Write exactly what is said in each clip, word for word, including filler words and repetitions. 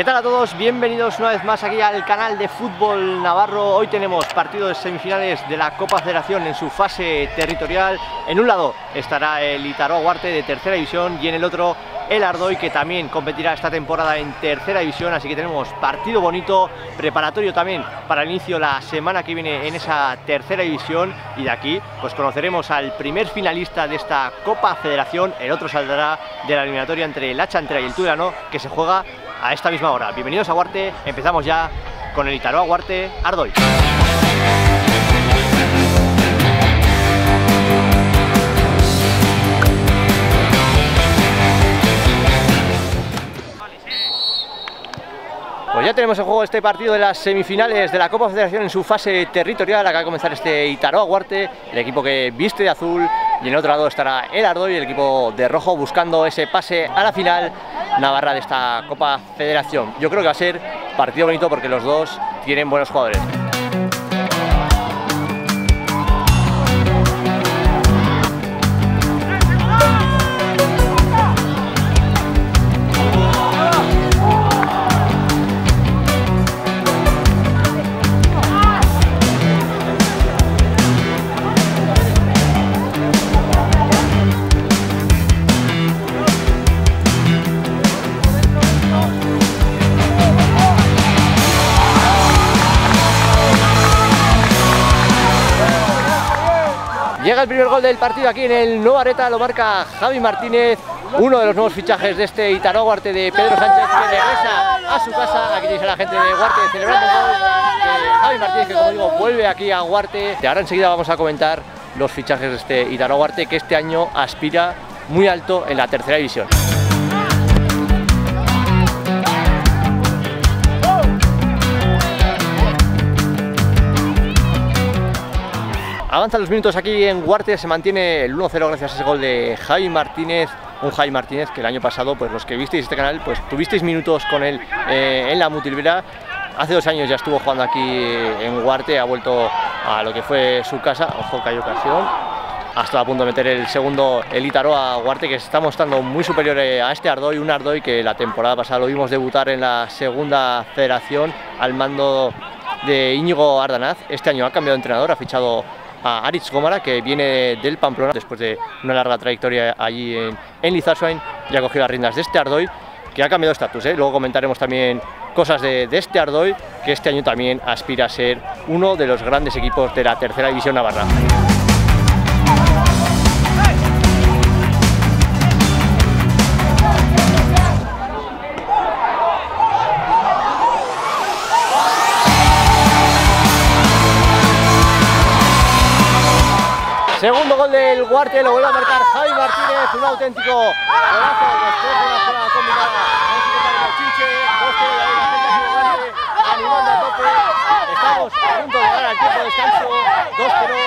¿Qué tal a todos? Bienvenidos una vez más aquí al canal de Fútbol Navarro. Hoy tenemos partido de semifinales de la Copa Federación en su fase territorial. En un lado estará el Itaroa Huarte de tercera división y en el otro el Ardoi, que también competirá esta temporada en tercera división, así que tenemos partido bonito, preparatorio también para el inicio la semana que viene en esa tercera división, y de aquí pues conoceremos al primer finalista de esta Copa Federación. El otro saldrá de la eliminatoria entre la Chantrea y el Turano, que se juega a esta misma hora. Bienvenidos a Huarte, empezamos ya con el Itaroa Huarte Ardoi. Pues ya tenemos en juego este partido de las semifinales de la Copa Federación en su fase territorial. Acaba de comenzar este Itaroa Huarte, el equipo que viste de azul, y en el otro lado estará el Ardoi, el equipo de rojo, buscando ese pase a la final navarra de esta Copa Federación. Yo creo que va a ser partido bonito porque los dos tienen buenos jugadores. Llega el primer gol del partido aquí en el Nueva Areta, lo marca Javi Martínez, uno de los nuevos fichajes de este Itaroa Huarte de Pedro Sánchez, que regresa a su casa. Aquí tenéis a la gente de Huarte celebrando el gol de Javi Martínez, que como digo vuelve aquí a Huarte. Y ahora enseguida vamos a comentar los fichajes de este Itaroa Huarte, que este año aspira muy alto en la tercera división. Avanzan los minutos aquí en Huarte, se mantiene el uno cero gracias a ese gol de Javi Martínez. Un Javi Martínez que el año pasado, pues los que visteis este canal, pues tuvisteis minutos con él eh, en la Mutilvera. Hace dos años ya estuvo jugando aquí en Huarte, ha vuelto a lo que fue su casa. Ojo que hay ocasión. Hasta a punto de meter el segundo el Itaroa Huarte, que se está mostrando muy superior a este Ardoi. Un Ardoi que la temporada pasada lo vimos debutar en la segunda federación al mando de Íñigo Ardanaz. Este año ha cambiado de entrenador, ha fichado a Aritz Gómara, que viene del Pamplona después de una larga trayectoria allí en, en Lizarswain, y ha cogido las riendas de este Ardoi, que ha cambiado estatus, ¿eh? Luego comentaremos también cosas de, de este Ardoi, que este año también aspira a ser uno de los grandes equipos de la tercera división navarra. Segundo gol del Huarte, lo vuelve a marcar Javi Martínez, un auténtico golazo después de una jugada combinada. Estamos a punto de llegar al tiempo de descanso, dos cero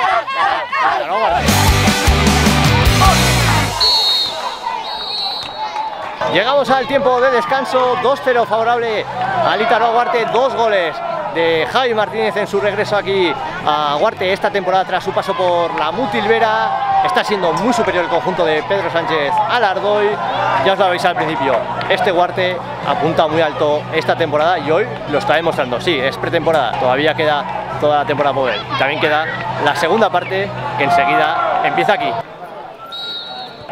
Huarte. Llegamos al tiempo de descanso, dos cero favorable al Itaroa Huarte, dos goles de Javi Martínez en su regreso aquí a Huarte esta temporada tras su paso por la Mutilvera. Está siendo muy superior el conjunto de Pedro Sánchez al Ardoi. Ya os lo habéis al principio, este Huarte apunta muy alto esta temporada y hoy lo está demostrando. Sí, es pretemporada, todavía queda toda la temporada por ver, y también queda la segunda parte, que enseguida empieza aquí.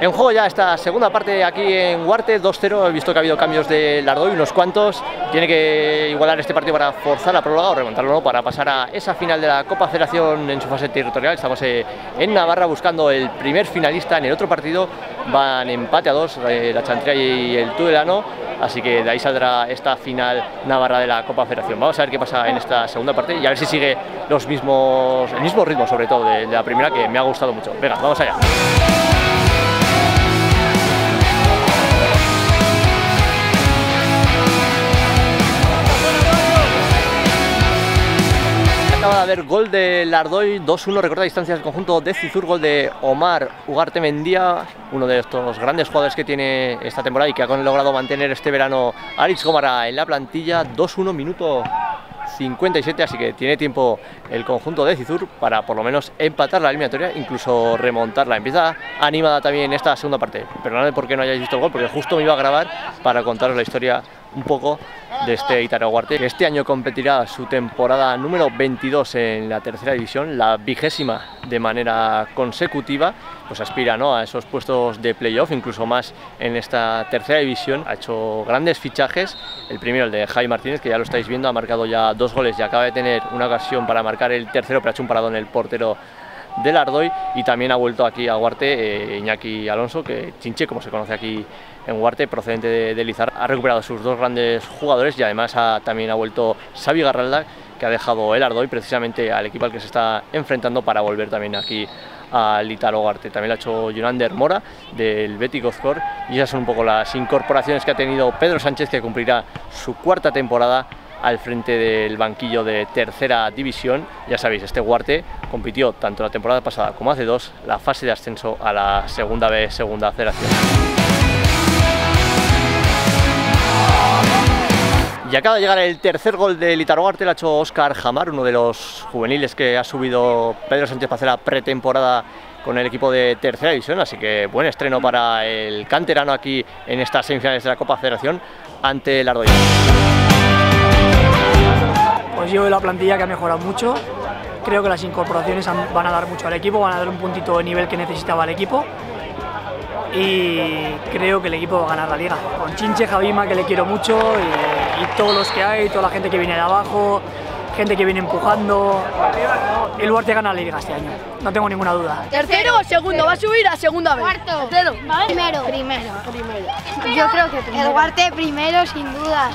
En juego ya esta segunda parte aquí en Huarte, dos cero, he visto que ha habido cambios del Ardoi, unos cuantos. Tiene que igualar este partido para forzar la prórroga o remontarlo, ¿no?, para pasar a esa final de la Copa Federación en su fase territorial. Estamos eh, en Navarra buscando el primer finalista. En el otro partido van empate a dos, eh, la Chantrea y el Tudelano, así que de ahí saldrá esta final navarra de la Copa Federación. Vamos a ver qué pasa en esta segunda parte y a ver si sigue los mismos, el mismo ritmo sobre todo de, de la primera, que me ha gustado mucho. Venga, vamos allá. Acaba de haber gol del Ardoi, dos uno, recorta distancias el conjunto de Zizur, gol de Omar Ugarte Mendía, uno de estos grandes jugadores que tiene esta temporada y que ha logrado mantener este verano Aritz Gómara en la plantilla. Dos uno, minuto cincuenta y siete, así que tiene tiempo el conjunto de Zizur para por lo menos empatar la eliminatoria, incluso remontarla. Empieza animada también esta segunda parte. Perdonadme porque no hayáis visto el gol, porque justo me iba a grabar para contaros la historia un poco de este Itaroa Huarte, que este año competirá su temporada número veintidós en la tercera división, la vigésima de manera consecutiva, pues aspira, ¿no?, a esos puestos de playoff, incluso más en esta tercera división. Ha hecho grandes fichajes, el primero, el de Javi Martínez, que ya lo estáis viendo, ha marcado ya dos goles y acaba de tener una ocasión para marcar el tercero, pero ha hecho un paradón el portero del Ardoi, y también ha vuelto aquí a Huarte eh, Iñaki Alonso, que Chinche, como se conoce aquí en Huarte, procedente de, de Lizarra. Ha recuperado sus dos grandes jugadores y además ha, también ha vuelto Xavi Garralda, que ha dejado el Ardoi precisamente al equipo al que se está enfrentando para volver también aquí al Itaroa Huarte. También lo ha hecho Yulander Mora del Betis Gozkor, y esas son un poco las incorporaciones que ha tenido Pedro Sánchez, que cumplirá su cuarta temporada al frente del banquillo de tercera división. Ya sabéis, este Huarte compitió tanto la temporada pasada como hace dos la fase de ascenso a la segunda B, segunda federación. Y acaba de llegar el tercer gol del Itaroa Huarte, lo ha hecho Óscar Amar, uno de los juveniles que ha subido Pedro Sánchez para hacer la pretemporada con el equipo de tercera división, así que buen estreno para el canterano aquí en estas semifinales de la Copa Federación ante el Ardoi. Pues yo veo la plantilla que ha mejorado mucho, creo que las incorporaciones van a dar mucho al equipo, van a dar un puntito de nivel que necesitaba el equipo, y creo que el equipo va a ganar la liga. Con Chinche, Javima, que le quiero mucho, y, y todos los que hay, toda la gente que viene de abajo, gente que viene empujando, el Huarte gana la liga este año, no tengo ninguna duda. Tercero o segundo, va a subir a segunda vez. Cuarto, tercero, primero, primero, primero. Yo creo que primero. El Huarte primero sin duda.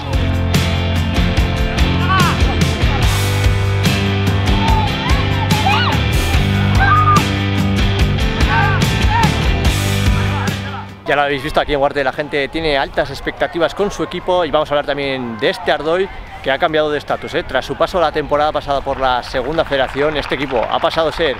Ya lo habéis visto, aquí en Huarte la gente tiene altas expectativas con su equipo, y vamos a hablar también de este Ardoi, que ha cambiado de estatus, ¿eh? Tras su paso la temporada pasada por la segunda federación, este equipo ha pasado a ser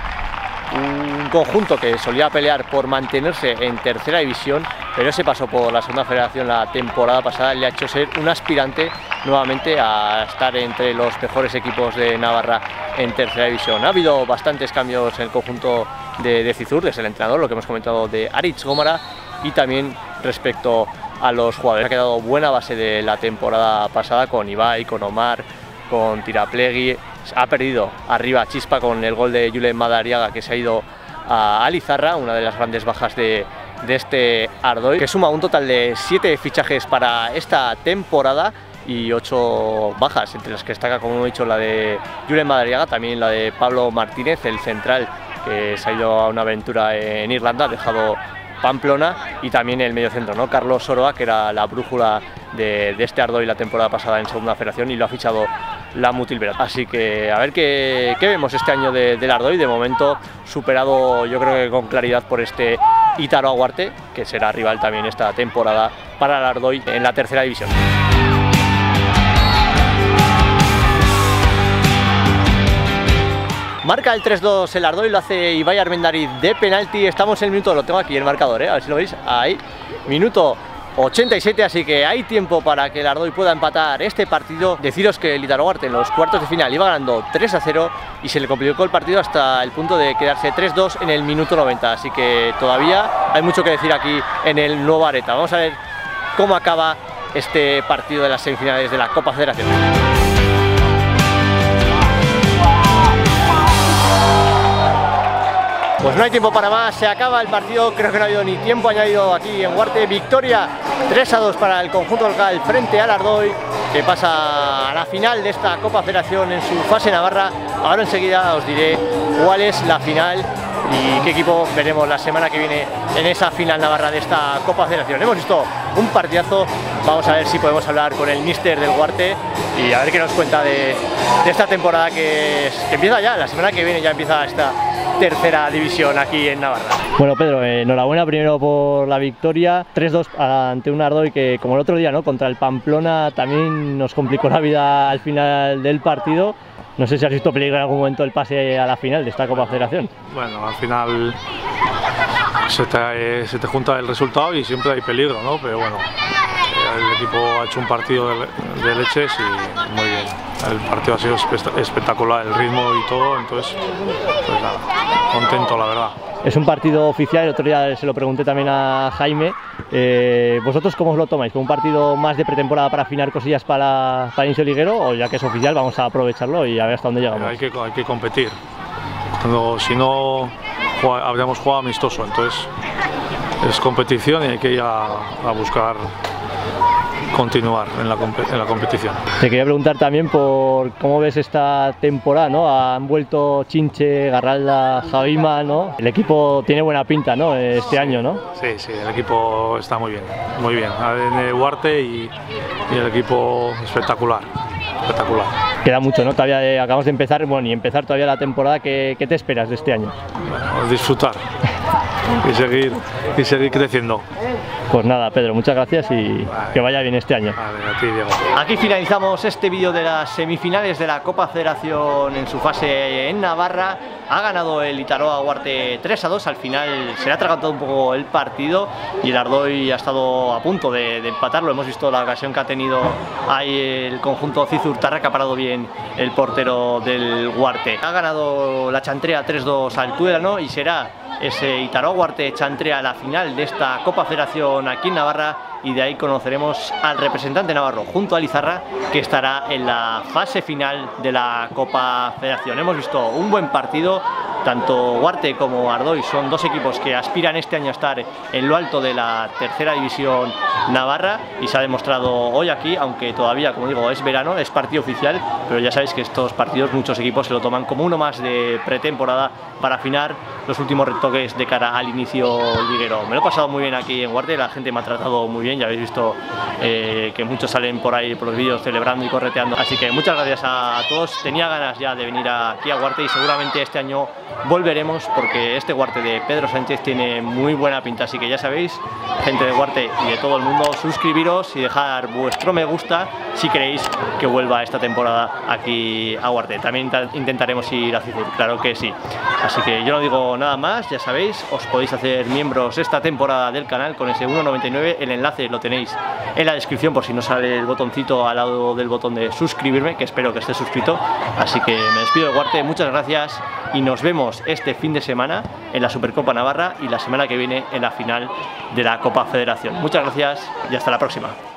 un conjunto que solía pelear por mantenerse en tercera división, pero ese paso por la segunda federación la temporada pasada le ha hecho ser un aspirante nuevamente a estar entre los mejores equipos de Navarra en tercera división. Ha habido bastantes cambios en el conjunto de, de Zizur, desde el entrenador, lo que hemos comentado de Aritz Gómara, y también respecto a los jugadores. Ha quedado buena base de la temporada pasada con Ibai, con Omar, con Tiraplegui. Ha perdido arriba chispa con el gol de Julen Madariaga, que se ha ido a Lizarra, una de las grandes bajas de, de este Ardoi, que suma un total de siete fichajes para esta temporada y ocho bajas, entre las que destaca, como he dicho, la de Julen Madariaga, también la de Pablo Martínez, el central, que se ha ido a una aventura en Irlanda, ha dejado Pamplona, y también el mediocentro, ¿no?, Carlos Soroa, que era la brújula de, de este Ardoi la temporada pasada en segunda federación, y lo ha fichado la Mutilvera. Así que a ver qué, qué vemos este año del de Ardoi, de momento superado, yo creo que con claridad, por este Itaroa Huarte, que será rival también esta temporada para el Ardoi en la tercera división. Marca el tres dos el Ardoi, lo hace Ibai Armendariz de penalti. Estamos en el minuto, lo tengo aquí el marcador, ¿eh? A ver si lo veis, ahí, minuto ochenta y siete, así que hay tiempo para que el Ardoi pueda empatar este partido. Deciros que el Itaroa Huarte en los cuartos de final iba ganando tres a cero y se le complicó el partido hasta el punto de quedarse tres dos en el minuto noventa, así que todavía hay mucho que decir aquí en el Nueva Areta. Vamos a ver cómo acaba este partido de las semifinales de la Copa Federación. Pues no hay tiempo para más, se acaba el partido, creo que no ha habido ni tiempo añadido aquí en Huarte. Victoria tres a dos para el conjunto local frente al Ardoi, que pasa a la final de esta Copa Federación en su fase Navarra. Ahora enseguida os diré cuál es la final y qué equipo veremos la semana que viene en esa final Navarra de esta Copa Federación. Hemos visto un partidazo, vamos a ver si podemos hablar con el míster del Huarte y a ver qué nos cuenta de, de esta temporada que, es, que empieza ya, la semana que viene ya empieza esta tercera división aquí en Navarra. Bueno, Pedro, eh, enhorabuena primero por la victoria tres dos ante un Ardoi que, como el otro día, ¿no?, contra el Pamplona también nos complicó la vida al final del partido. No sé si has visto peligro en algún momento el pase a la final de esta Copa Federación. Bueno, al final se te, eh, se te junta el resultado y siempre hay peligro, ¿no? Pero bueno, el equipo ha hecho un partido de, de leches y muy bien. El partido ha sido espectacular, el ritmo y todo, entonces, pues nada, contento la verdad. es un partido oficial. El otro día se lo pregunté también a Jaime. Eh, ¿Vosotros cómo os lo tomáis? ¿Con un partido más de pretemporada para afinar cosillas para, para inicio liguero? O ya que es oficial vamos a aprovecharlo y a ver hasta dónde llegamos. Hay que, hay que competir. Cuando, si no, juega, habríamos jugado amistoso. Entonces es competición y hay que ir a, a buscar continuar en la, en la competición. Te quería preguntar también por cómo ves esta temporada, ¿no? Han vuelto Chinche, Garralda, Javima, ¿no? El equipo tiene buena pinta, ¿no? Este sí, año, ¿no? Sí, sí, el equipo está muy bien, muy bien. A D N Huarte y, y el equipo espectacular, espectacular. Queda mucho, ¿no? Todavía de, acabamos de empezar, bueno, y empezar todavía la temporada. ¿Qué, qué te esperas de este año? Bueno, disfrutar y seguir, y seguir creciendo. Pues nada, Pedro, muchas gracias y vale, que vaya bien este año. Vale, a ti, Diego. Aquí finalizamos este vídeo de las semifinales de la Copa Federación en su fase en Navarra. Ha ganado el Itaroa Huarte tres a dos, al final se le ha tragado un poco el partido y el Ardoi ha estado a punto de, de empatarlo. Hemos visto la ocasión que ha tenido ahí el conjunto Zizur Tarra, que ha parado bien el portero del Huarte. Ha ganado la Chantrea tres dos al Tudelano y será ese Itaroa Huarte Chantrea la final de esta Copa Federación aquí en Navarra, y de ahí conoceremos al representante navarro junto a Lizarra, que estará en la fase final de la Copa Federación. Hemos visto un buen partido. Tanto Huarte como Ardoi son dos equipos que aspiran este año a estar en lo alto de la tercera división navarra, y se ha demostrado hoy aquí, aunque todavía, como digo, es verano, es partido oficial, pero ya sabéis que estos partidos muchos equipos se lo toman como uno más de pretemporada para afinar los últimos retoques de cara al inicio liguero. Me lo he pasado muy bien aquí en Huarte, la gente me ha tratado muy bien, ya habéis visto eh, que muchos salen por ahí por los vídeos celebrando y correteando, así que muchas gracias a todos. Tenía ganas ya de venir aquí a Huarte y seguramente este año volveremos, porque este Huarte de Pedro Sánchez tiene muy buena pinta. Así que ya sabéis, gente de Huarte y de todo el mundo, suscribiros y dejar vuestro me gusta si queréis que vuelva esta temporada aquí a Huarte. También intentaremos ir a Zizur, claro que sí. Así que yo no digo nada más, ya sabéis, os podéis hacer miembros esta temporada del canal con ese uno con noventa y nueve, el enlace lo tenéis en la descripción por si no sale el botoncito al lado del botón de suscribirme, que espero que esté suscrito. Así que me despido de Huarte, muchas gracias y nos vemos este fin de semana en la Supercopa Navarra y la semana que viene en la final de la Copa Federación. Muchas gracias y hasta la próxima.